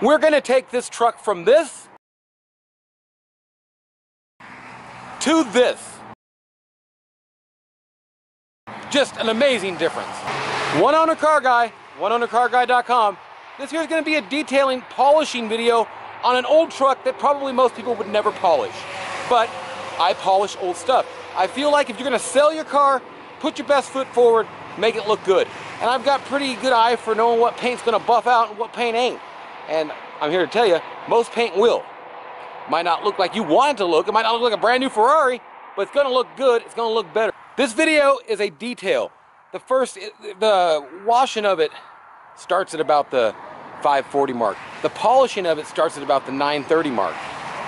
We're going to take this truck from this to this. Just an amazing difference. One Owner Car Guy, oneownercarguy.com. This here is going to be a detailing, polishing video on an old truck that probably most people would never polish. But I polish old stuff. I feel like if you're going to sell your car, put your best foot forward, make it look good. And I've got pretty good eye for knowing what paint's going to buff out and what paint ain't. And I'm here to tell you, most paint will. Might not look like you want it to look. It might not look like a brand new Ferrari, but it's going to look good. It's going to look better. This video is a detail. The washing of it starts at about the 540 mark. The polishing of it starts at about the 930 mark.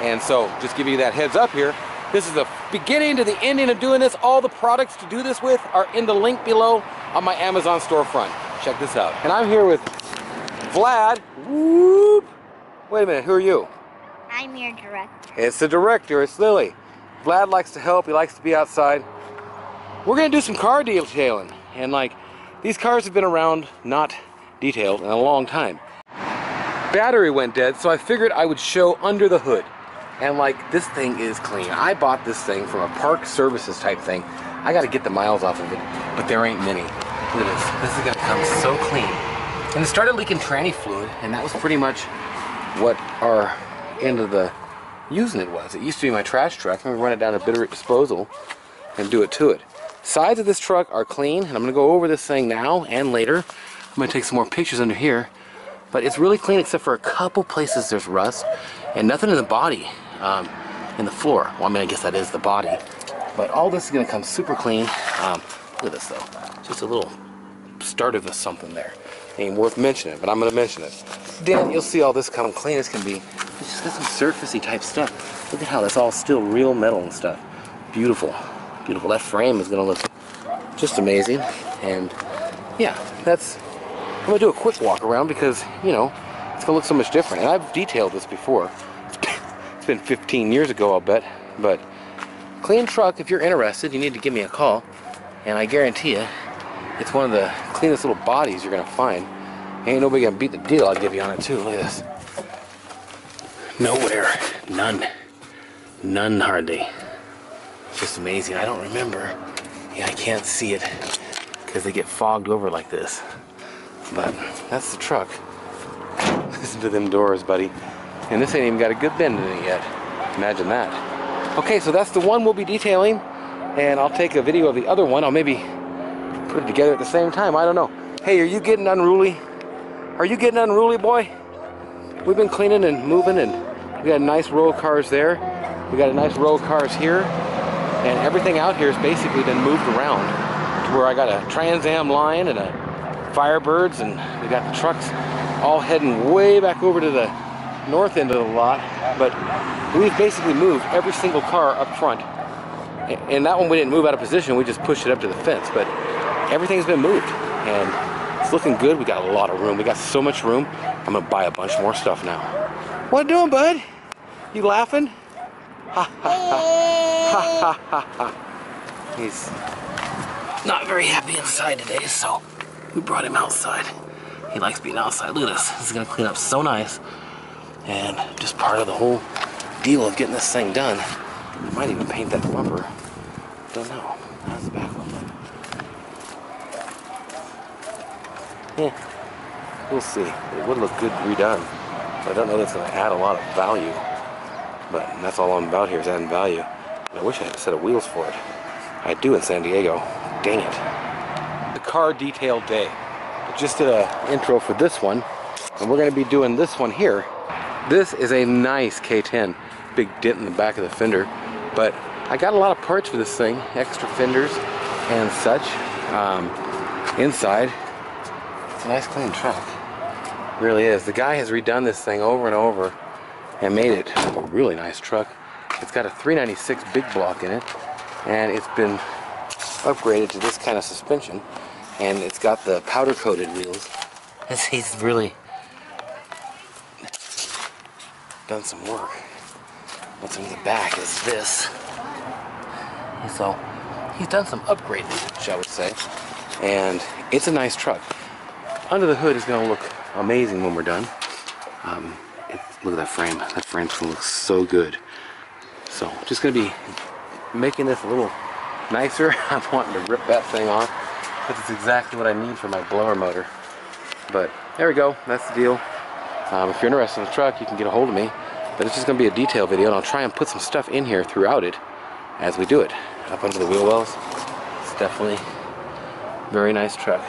And so, just give you that heads up here. This is the beginning to the ending of doing this. All the products to do this with are in the link below on my Amazon storefront. Check this out. And I'm here with Vlad. Whoop! Wait a minute, who are you? I'm your director. It's the director, it's Lily. Vlad likes to help, he likes to be outside. We're gonna do some car detailing, and like, these cars have been around, not detailed, in a long time. Battery went dead, so I figured I would show under the hood. And like, this thing is clean. I bought this thing from a park services type thing. I gotta get the miles off of it, but there ain't many. Look at this, this is gonna come so clean. And it started leaking tranny fluid, and that was pretty much what our end of the using it was. It used to be my trash truck. I'm gonna run it down to Bitterroot Disposal and do it to it. Sides of this truck are clean, and I'm gonna go over this thing now and later. I'm gonna take some more pictures under here, but it's really clean except for a couple places there's rust and nothing in the body, in the floor. Well, I mean, I guess that is the body, but all this is gonna come super clean. Look at this though, just a little start of something there. Ain't worth mentioning, but I'm gonna mention it. Dan, you'll see all this come clean as can be. It's just got some surfacey type stuff. Look at how that's all still real metal and stuff. Beautiful. Beautiful. That frame is going to look just amazing. And yeah, that's... I'm going to do a quick walk around because, you know, it's going to look so much different. And I've detailed this before. It's been 15 years ago, I'll bet. But clean truck, if you're interested, you need to give me a call. And I guarantee you, it's one of the cleanest little bodies you're going to find. Ain't nobody going to beat the deal I'll give you on it, too. Look at this. Nowhere. None. None hardly. Just amazing. I don't remember. Yeah, I can't see it because they get fogged over like this. But that's the truck. Listen to them doors, buddy. And this ain't even got a good bend in it yet. Imagine that. Okay, so that's the one we'll be detailing. And I'll take a video of the other one. I'll maybe put it together at the same time. I don't know. Hey, are you getting unruly? Are you getting unruly, boy? We've been cleaning and moving, and we got a nice row of cars there. We got a nice row of cars here, and everything out here has basically been moved around to where I got a Trans Am Lion and a Firebirds, and we got the trucks all heading way back over to the north end of the lot. But we've basically moved every single car up front, and that one we didn't move out of position. We just pushed it up to the fence, but everything's been moved, and it's looking good. We got a lot of room. We got so much room. I'm gonna buy a bunch more stuff now. What you doing, bud? You laughing? Ha ha ha. Ha ha ha. He's not very happy inside today, so we brought him outside. He likes being outside. Look at this. This is gonna clean up so nice. And just part of the whole deal of getting this thing done. We might even paint that bumper. Don't know. How's the back one? Yeah. We'll see. It would look good redone. I don't know that's going to add a lot of value. But that's all I'm about here is adding value. And I wish I had a set of wheels for it. I do in San Diego. Dang it. The car detail day. I just did an intro for this one. And we're going to be doing this one here. This is a nice K10. Big dent in the back of the fender. But I got a lot of parts for this thing. Extra fenders and such. Inside. It's a nice clean truck. Really is. The guy has redone this thing over and over and made it a really nice truck. It's got a 396 big block in it, and it's been upgraded to this kind of suspension, and it's got the powder coated wheels. He's really done some work. What's in the back is this. So he's done some upgrading, shall we say, and it's a nice truck. Under the hood is going to look amazing when we're done. Look at that frame. That frame's gonna look so good. So just gonna be making this a little nicer. I'm wanting to rip that thing off. This is exactly what I need for my blower motor. But there we go, that's the deal. If you're interested in the truck, you can get a hold of me. But it's just gonna be a detail video, and I'll try and put some stuff in here throughout it as we do it. Up under the wheel wells. It's definitely a very nice truck.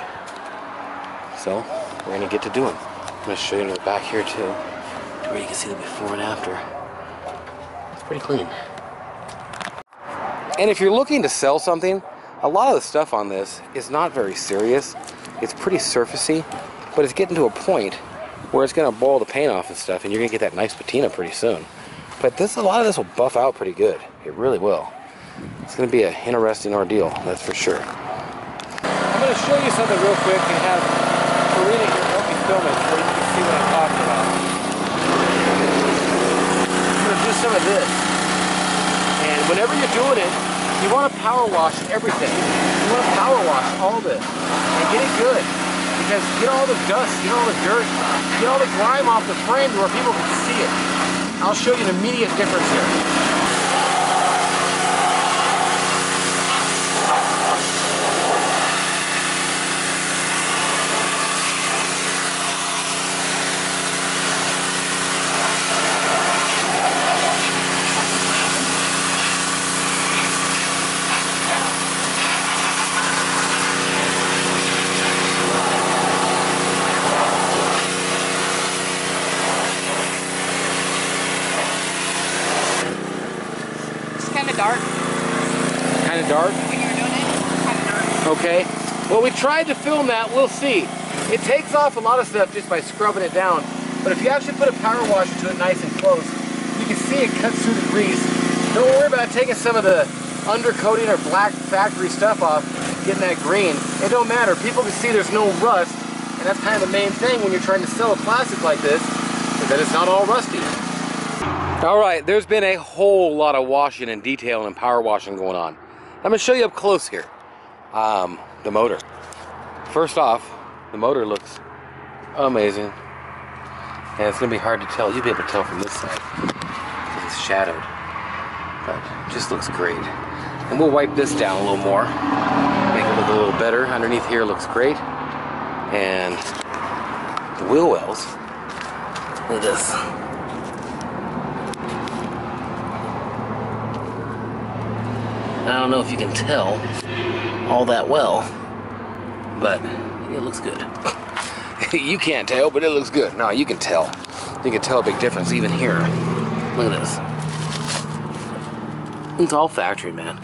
So we're gonna get to doing. I'm gonna show you in the back here too, to where you can see the before and after. It's pretty clean. And if you're looking to sell something, a lot of the stuff on this is not very serious. It's pretty surfacey, but it's getting to a point where it's gonna boil the paint off and stuff, and you're gonna get that nice patina pretty soon. But this, a lot of this will buff out pretty good. It really will. It's gonna be an interesting ordeal, that's for sure. I'm gonna show you something real quick and have Karina here help me film it so you can see what I'm talking about. I'm gonna do some of this. And whenever you're doing it, you wanna power wash everything. You wanna power wash all this and get it good. Because get all the dust, get all the dirt, get all the grime off the frame where people can see it. I'll show you an immediate difference here. Dark? When you were doing it, it was kind of dark. Okay. Well, we tried to film that. We'll see. It takes off a lot of stuff just by scrubbing it down. But if you actually put a power washer to it nice and close, you can see it cuts through the grease. Don't worry about taking some of the undercoating or black factory stuff off, getting that green. It don't matter. People can see there's no rust, and that's kind of the main thing when you're trying to sell a plastic like this, is that it's not all rusty. All right, there's been a whole lot of washing and detailing and power washing going on. I'm going to show you up close here, the motor. First off, the motor looks amazing, and it's going to be hard to tell. You'll be able to tell from this side, because it's shadowed, but it just looks great. And we'll wipe this down a little more, make it look a little better. Underneath here looks great, and the wheel wells, look at this. I don't know if you can tell all that well, but it looks good. You can't tell, but it looks good. No, you can tell. You can tell a big difference even here. Look at this. It's all factory, man.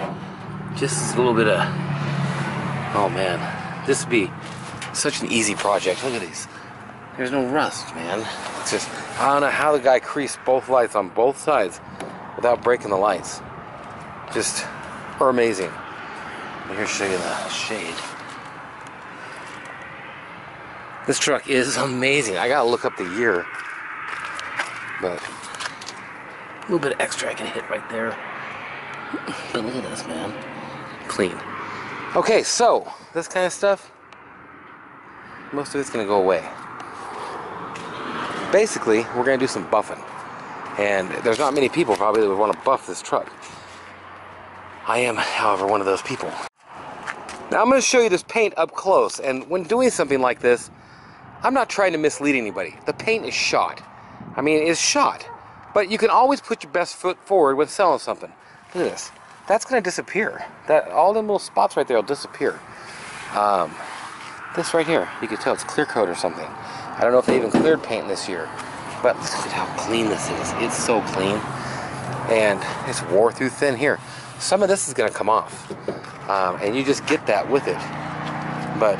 Just a little bit of... Oh, man. This would be such an easy project. Look at these. There's no rust, man. It's just... I don't know how the guy creased both lights on both sides without breaking the lights. Just... are amazing. Here, show you the shade. This truck is amazing. I gotta look up the year, but a little bit of extra I can hit right there. But look at this, man. Clean. Okay, so this kind of stuff, most of it's gonna go away. Basically, we're gonna do some buffing, and there's not many people probably that would want to buff this truck. I am, however, one of those people. Now I'm going to show you this paint up close, and when doing something like this, I'm not trying to mislead anybody. The paint is shot. I mean, it's shot. But you can always put your best foot forward when selling something. Look at this. That's going to disappear. That, all them little spots right there will disappear. This right here, you can tell it's clear coat or something. I don't know if they even cleared paint this year, but look at how clean this is. It's so clean, and it's wore through thin here. Some of this is going to come off, and you just get that with it. But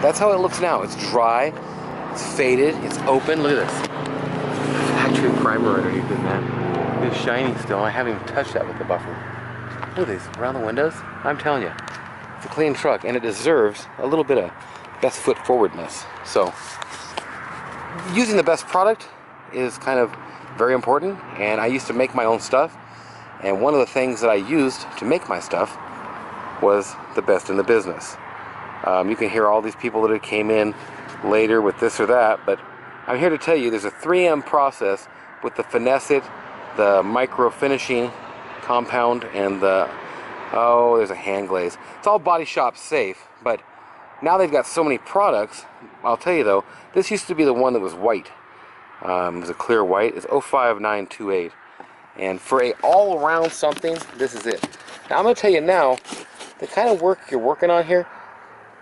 that's how it looks now. It's dry, it's faded, it's open. Look at this. Factory primer underneath it, man. It's shiny still. I haven't even touched that with the buffer. Look at these around the windows. I'm telling you, it's a clean truck, and it deserves a little bit of best foot forwardness. So using the best product is kind of very important, and I used to make my own stuff. And one of the things that I used to make my stuff was the best in the business. You can hear all these people that came in later with this or that, but I'm here to tell you there's a 3M process with the Finesse It, the micro finishing compound, and the, oh, there's a hand glaze. It's all body shop safe, but now they've got so many products. I'll tell you though, this used to be the one that was white. It was a clear white. It's 05928. And for a all-around something, this is it. Now I'm going to tell you now, the kind of work you're working on here,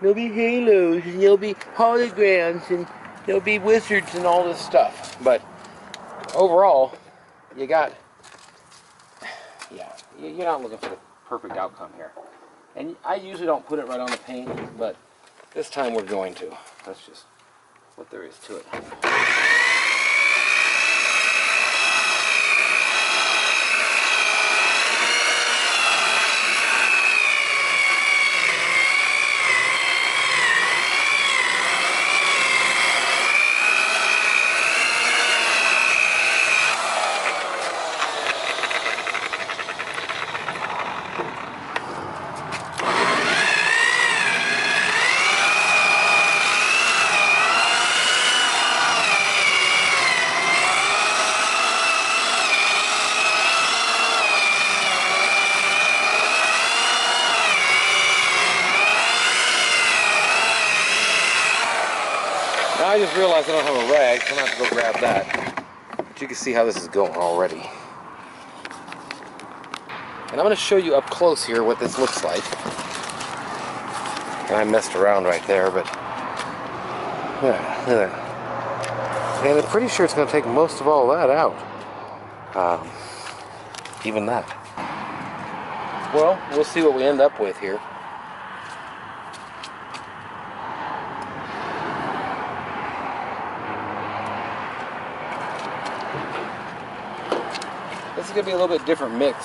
there'll be halos, and there'll be holograms, and there'll be wizards and all this stuff. But overall, you got, yeah, you're not looking for the perfect outcome here. And I usually don't put it right on the paint, but this time we're going to. That's just what there is to it. I just realized I don't have a rag, so I'm going to have to go grab that. But you can see how this is going already. And I'm going to show you up close here what this looks like. And I messed around right there, but yeah, look at that. And I'm pretty sure it's going to take most of all that out. Even that. Well, we'll see what we end up with here. This is going to be a little bit different mix.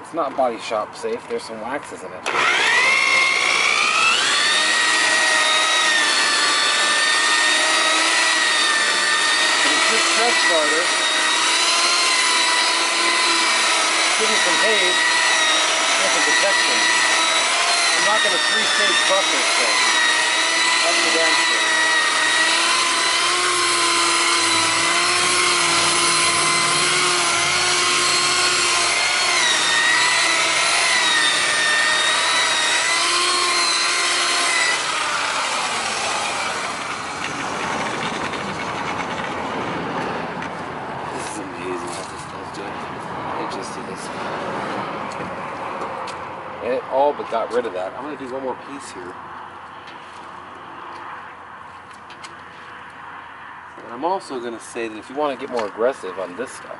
It's not body shop safe. There's some waxes in it. It's just press farther. Give you some haze and some protection. I'm not going to three-stage buffer this thing. That's the damn thing. And it all but got rid of that. I'm going to do one more piece here. And I'm also going to say that if you want to get more aggressive on this stuff,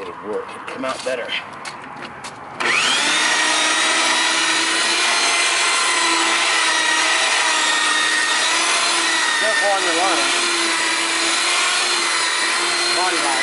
it'll work. It'll come out better. Careful on your line. Body line.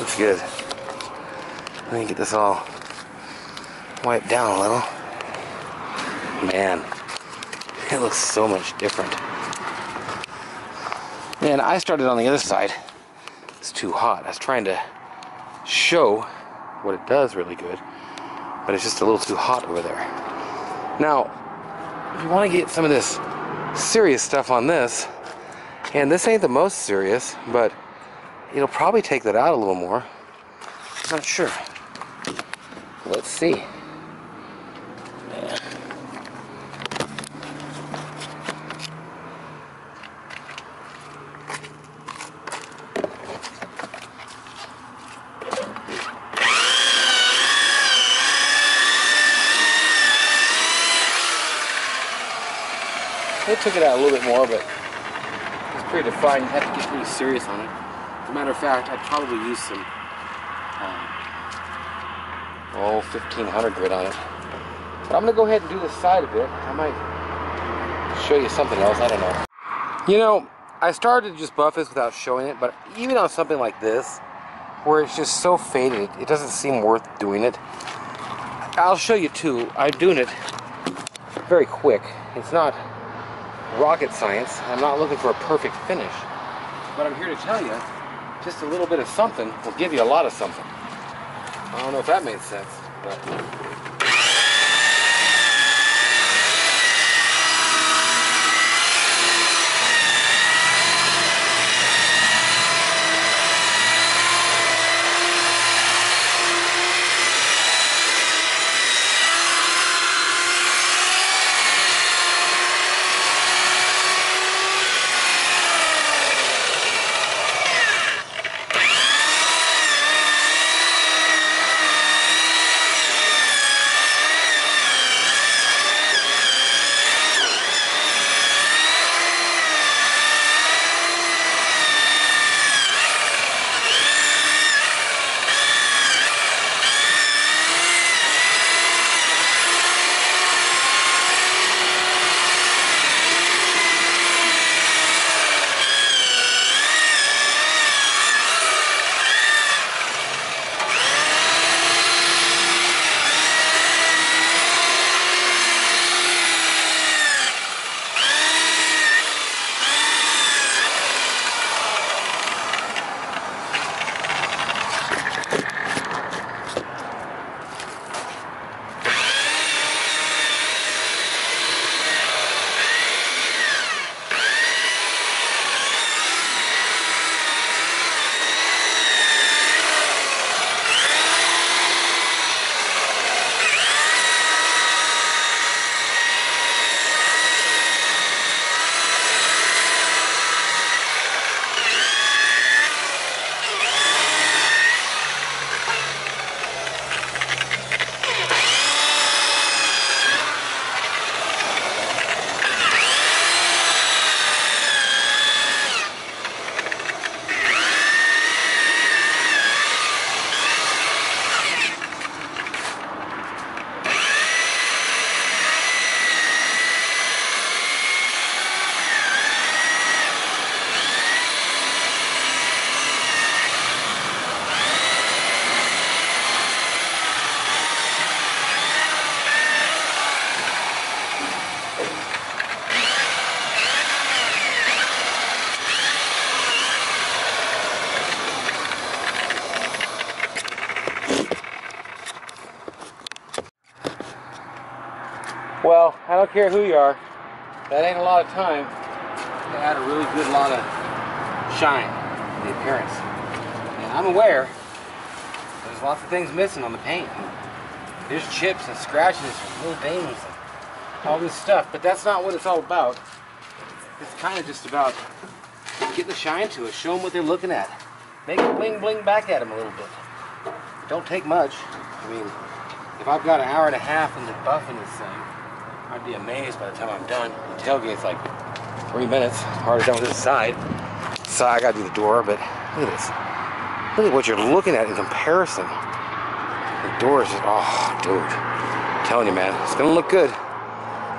Looks good. Let me get this all wiped down a little. Man, it looks so much different. And I started on the other side. It's too hot. I was trying to show what it does really good, but it's just a little too hot over there. Now, if you want to get some of this serious stuff on this, and this ain't the most serious, but it'll probably take that out a little more. I'm not sure. Let's see. Yeah. They took it out a little bit more, but pretty defined. You have to get pretty serious on it. As a matter of fact, I'd probably use some 1500 grit on it. But I'm going to go ahead and do this side a bit. I might show you something else. I don't know. You know, I started to just buff this without showing it, but even on something like this, where it's just so faded it doesn't seem worth doing it. I'll show you too, I'm doing it very quick. It's not rocket science. I'm not looking for a perfect finish, but I'm here to tell you just a little bit of something will give you a lot of something. I don't know if that made sense, but well, I don't care who you are, that ain't a lot of time to add a really good lot of shine to the appearance. And I'm aware there's lots of things missing on the paint. There's chips and scratches and little veins and all this stuff, but that's not what it's all about. It's kind of just about getting the shine to it, show them what they're looking at. Make it bling bling back at them a little bit. It don't take much. I mean, if I've got an hour and a half in the buff in this thing, I'd be amazed by the time I'm done. The tailgate's like 3 minutes. Already done with this side. So I gotta do the door, but look at this. Look at what you're looking at in comparison. The door is just, oh, dude. I'm telling you, man, it's gonna look good.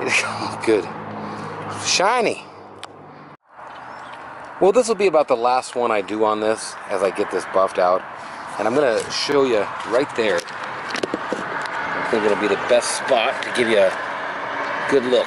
It's gonna look good. Shiny. Well, this will be about the last one I do on this as I get this buffed out. And I'm gonna show you right there. I think it'll be the best spot to give you a good look.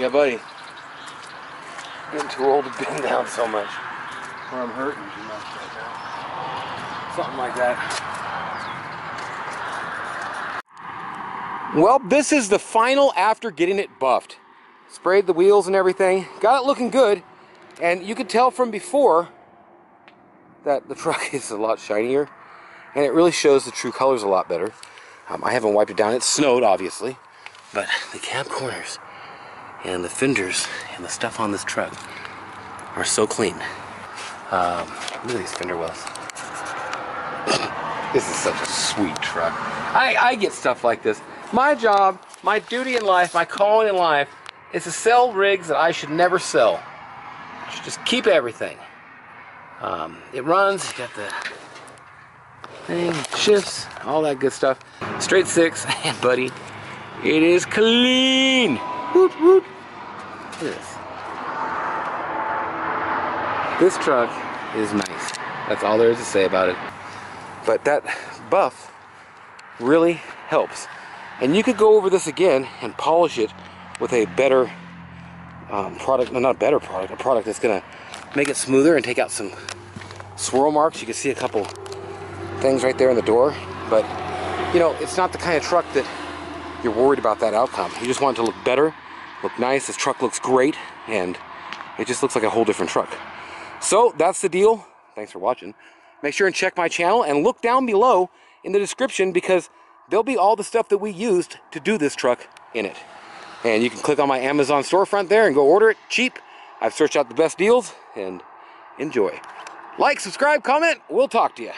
Yeah, buddy. Getting too old to bend down so much. Or I'm hurting too much right now. Something like that. Well, this is the final after getting it buffed. Sprayed the wheels and everything. Got it looking good. And you could tell from before that the truck is a lot shinier. And it really shows the true colors a lot better. I haven't wiped it down. It snowed, obviously. But the cab corners and the fenders and the stuff on this truck are so clean. Look at these fender wells. This is such a sweet truck. I get stuff like this. My job, my duty in life, my calling in life is to sell rigs that I should never sell. I should just keep everything. It runs, you got the thing, shifts, all that good stuff. Straight six, and buddy, it is clean. Whoop, whoop. Look at this. This truck is nice. That's all there is to say about it. But that buff really helps. And you could go over this again and polish it with a better product, well, not a better product, a product that's gonna make it smoother and take out some swirl marks. You can see a couple things right there in the door, but you know, it's not the kind of truck that you're worried about that outcome. You just want it to look better, look nice. This truck looks great, and it just looks like a whole different truck. So that's the deal. Thanks for watching. Make sure and check my channel and look down below in the description, because there'll be all the stuff that we used to do this truck in it. And you can click on my Amazon storefront there and go order it cheap. I've searched out the best deals, and enjoy. Like, subscribe, comment. We'll talk to you.